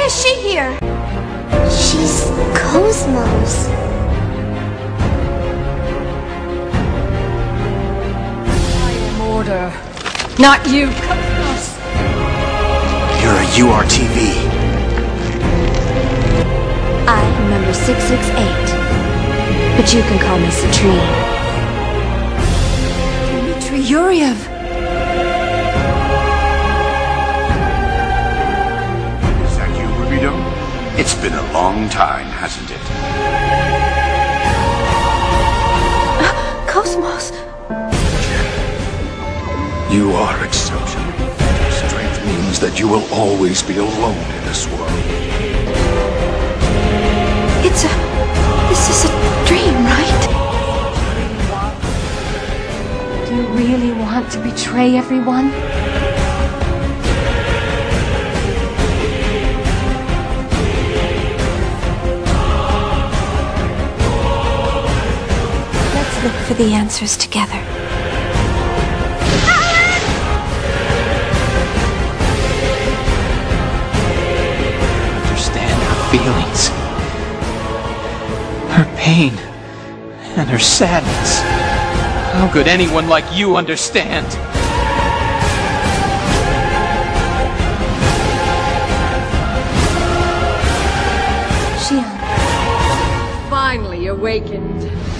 Why is she here? She's Kosmos. I am order, not you, Kosmos. You're a URTV. I am number 668, but you can call me Satrine. Dmitry Yuriev. It's been a long time, hasn't it? Kosmos! You are exceptional. Strength means that you will always be alone in this world. This is a dream, right? Do you really want to betray everyone? Look for the answers together. Allen! Understand her feelings, her pain, and her sadness. How could anyone like you understand? She finally awakened.